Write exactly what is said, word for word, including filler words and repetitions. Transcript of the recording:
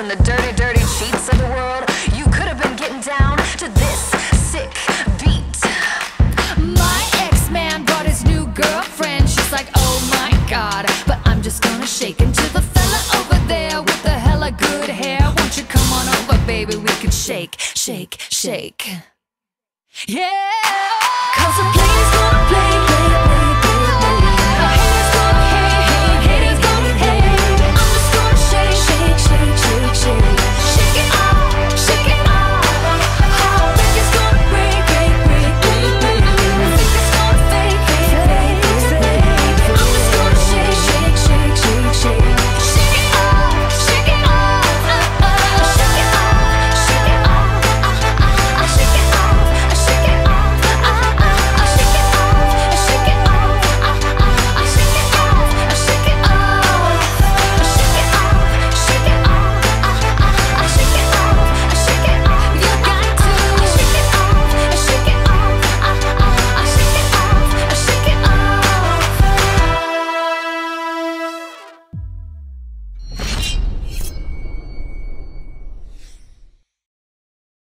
And the dirty, dirty cheats of the world. You could have been getting down to this sick beat. My ex-man brought his new girlfriend. She's like, oh my god, but I'm just gonna shake into the fella over there with the hella good hair. Won't you come on over, baby, we can shake, shake, shake. Yeah, 'cause the play's gonna play, play, play.